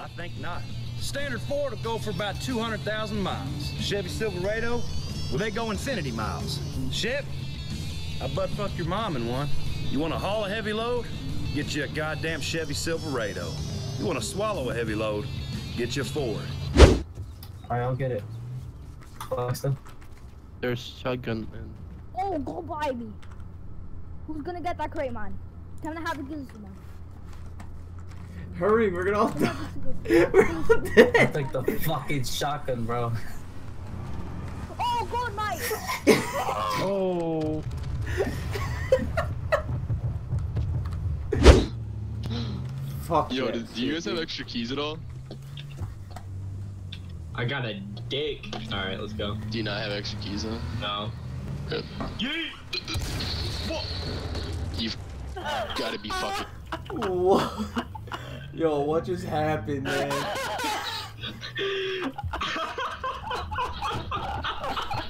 I think not. Standard Ford will go for about 200,000 miles. Chevy Silverado, well, they go infinity miles. Shep, I butt-fucked your mom in one. You want to haul a heavy load? Get you a goddamn Chevy Silverado. You want to swallow a heavy load? Get you a Ford. Alright, I'll get it. Buxton? There's shotgun, man. Oh, go buy me. Who's gonna get that crate, man? Time to have a good one. Hurry, we're gonna all die. We're all dead. I'll take the fucking shotgun, bro. Oh, gold mine! Oh. Fuck. Yo, yes, do you guys have extra keys at all? I got a dick. Alright, let's go. Do you not have extra keys, though? No. Good. Yeet! What? You've gotta be fucking. What? Yo, what just happened, man?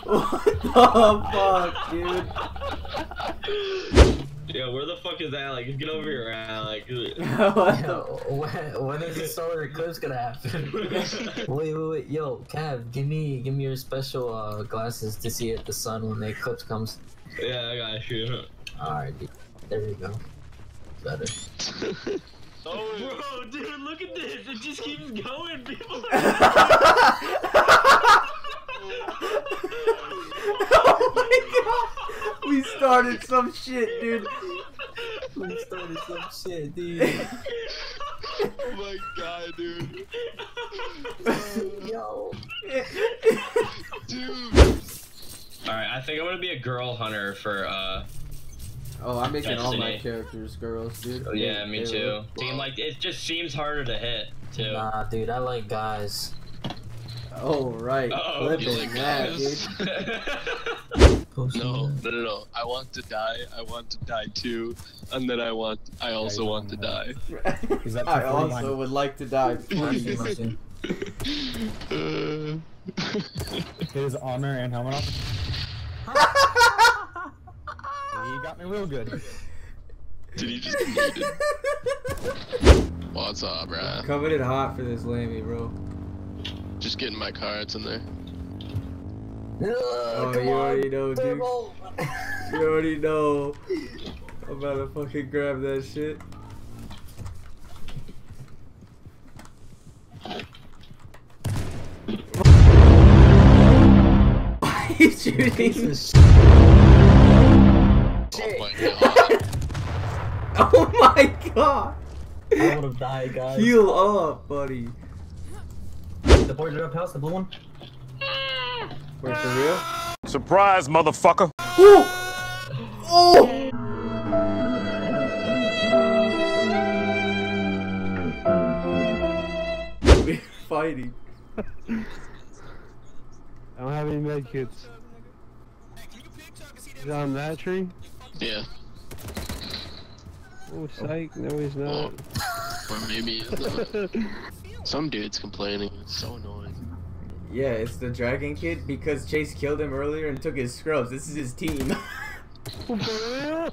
What the fuck, dude? Yo, where the fuck is Alex? Get over here, Alex. When is the solar eclipse gonna happen? Wait. Yo, Cav, give me your special glasses to see at the sun when the eclipse comes. Yeah, I got you. Alright, dude. There we go. Better. Oh, bro, dude, look at this. It just keeps going, people. Oh my god. We started some shit, dude. Oh my god, dude. Yo. Dude. Alright, I think I'm gonna be a girl hunter for, Oh, I'm making all my characters girls, dude. Oh, yeah, me too. Seem like it just seems harder to hit, too. Nah, dude, I like guys. Oh, right. Uh-oh, you like guys. Dude. No. I want to die. I want to die too, and then I also want to die. I also would like to die. Get his armor and helmet off. He got me real good. Did he just get it? What's up, bruh? Coming in hot for this lamey, bro. Just get in my car, it's in there. Oh, you already know, dude. You already know. I'm about to fucking grab that shit. Why are you shooting this shit? Oh my god! I would've died, guys. Heal up, buddy. The boarded up house, the blue one. Wait, for real? Surprise, motherfucker! Ooh! Oh! We're fighting. I don't have any med kits. Is it on that tree? Yeah. Oh, psych. No, he's not. Or maybe he's not. Some dude's complaining. It's so annoying. Yeah, it's the dragon kid because Chase killed him earlier and took his scrubs. This is his team. For real? Yeah,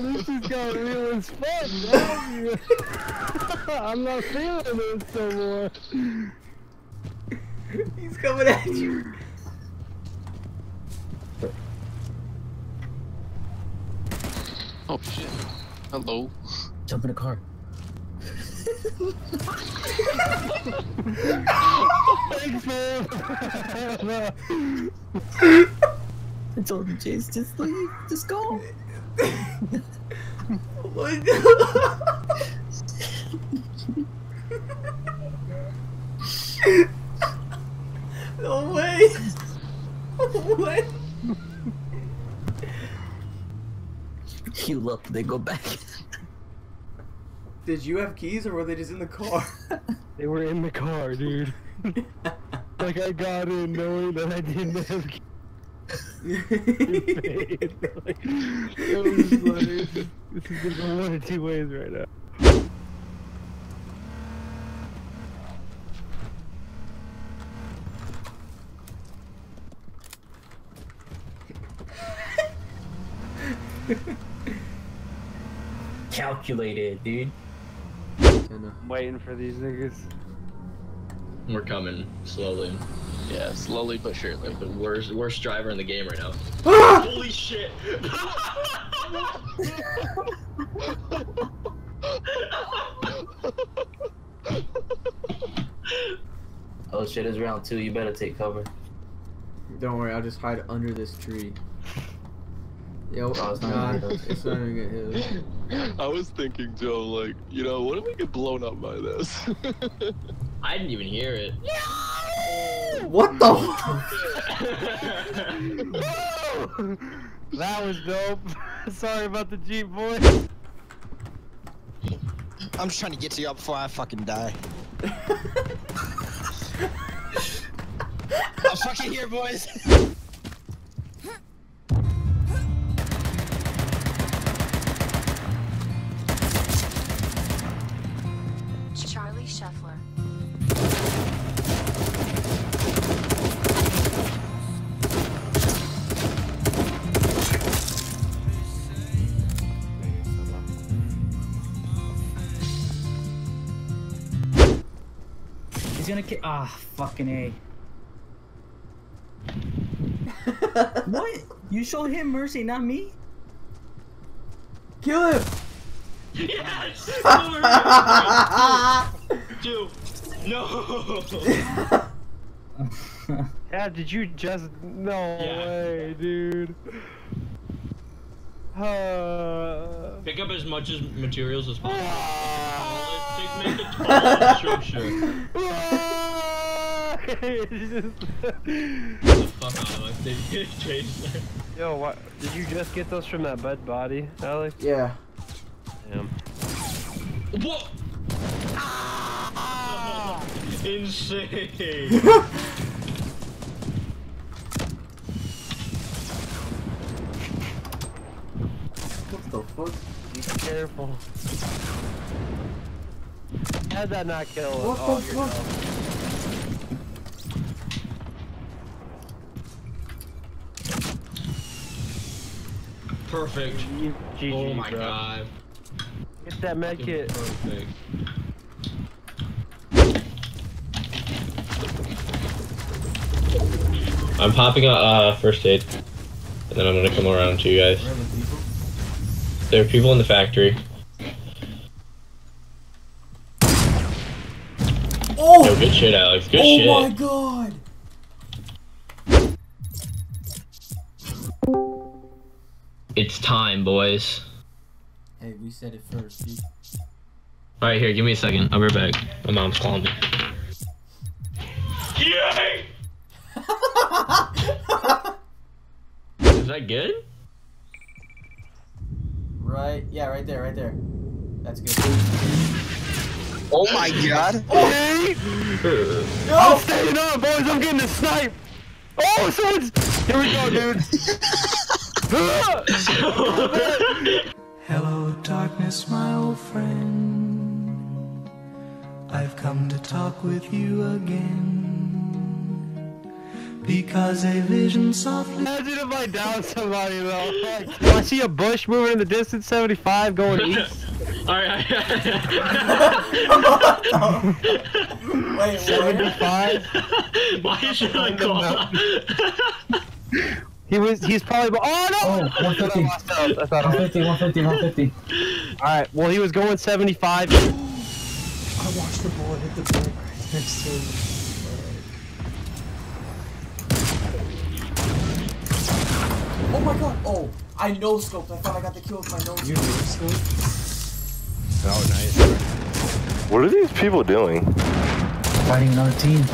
this has got real as fuck. I'm not feeling this anymore. He's coming at you. Oh shit. Hello. Jump in the car. Thanks, man. I told you, Chase, just leave. Just go. Oh my god. No way. What? Heal up, they go back. Did you have keys or were they just in the car? They were in the car, dude. Like I got in knowing that I didn't have keys. This is just one of two ways right now. Calculated, dude. I'm waiting for these niggas. We're coming slowly. Yeah, slowly but surely. The worst driver in the game right now. Holy shit! Oh shit, it's round two. You better take cover. Don't worry, I'll just hide under this tree. Yo, oh, it's not gonna get hit. I was thinking, Joe, like, you know, what if we get blown up by this? I didn't even hear it. No! What the fuck? No! That was dope. Sorry about the Jeep, boy. I'm just trying to get to y'all before I fucking die. I'm fucking here, boys. Charlie Scheffler. He's gonna kill. Ah, fucking A. What? You showed him mercy, not me? Kill him! Yes! Dude, no! Yeah, did you just... No way, dude. Pick up as much as materials as possible. Make a tall structure. Yo, what? Did you just get those from that bed body, Alex? Yeah. Damn. What? Ah! Insane. What the fuck? Be careful. How'd that not kill him? What the fuck? Perfect. GG, oh my god. Get that med kit. Perfect. I'm popping out first aid, and then I'm gonna come around to you guys. There are people in the factory. Oh! Yo, good shit, Alex. Good shit. Oh my god. It's time, boys. Hey, we said it first, dude. Alright, here, give me a second. I'll be right back. My mom's calling me. Yay! Is that good? Right, yeah, right there, right there. That's good. Oh my god. Hey! Oh. No! I'm staying up, boys. I'm getting a snipe. Oh, someone's... Here we go, dude. Hello darkness, my old friend, I've come to talk with you again, because a vision softly... Imagine if I downed somebody though. Oh, I see a bush moving in the distance, 75, going east. Alright, Wait, 75? Why should I call? He's probably... Oh, no! Oh, 150. I lost out. I thought 150. Alright, well, he was going 75. I watched the bullet hit the brick right next to him. Oh my god! Oh! I no-scoped. I thought I got the kill with my nose. You no-scoped? Oh, nice. What are these people doing? Fighting another team.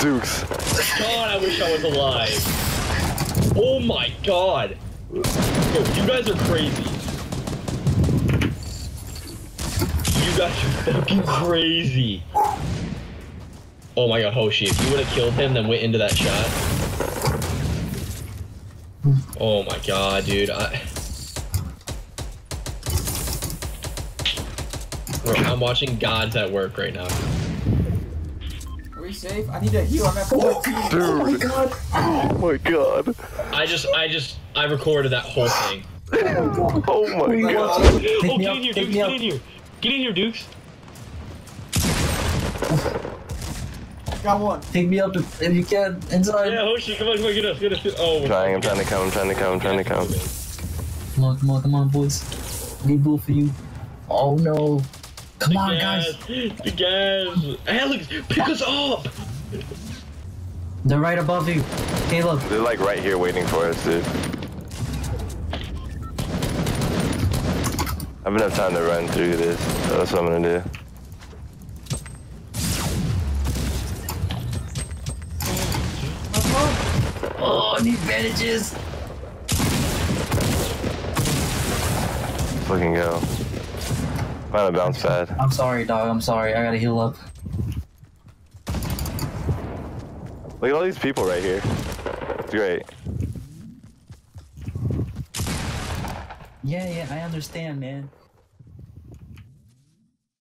Dukes. God, I wish I was alive. Oh my god. Yo, you guys are crazy. You guys are fucking crazy. Oh my god, Hoshi, if you would have killed him, then went into that shot. Oh my god, dude. Bro, I'm watching gods at work right now. safe. I need a heal. I'm at 14. Dude. Oh my god. Oh my god. I recorded that whole thing. Oh my god. Oh, get in here, Dukes. Get in here. Get in here, Dukes. Got one. Take me up if you can. Inside. Yeah, Hoshi, come on, get us, Oh. I'm trying to come. Come on, boys. Need bull for you. Oh no. Come on, guys. Alex, pick us up. They're right above you, Caleb. They're like right here waiting for us, dude. I haven't have time to run through this. So that's what I'm gonna do. Oh, I need bandages. Fucking go. Find a bounce pad. I'm sorry, dog. I'm sorry. I gotta heal up. Look at all these people right here. It's great. Yeah, I understand, man.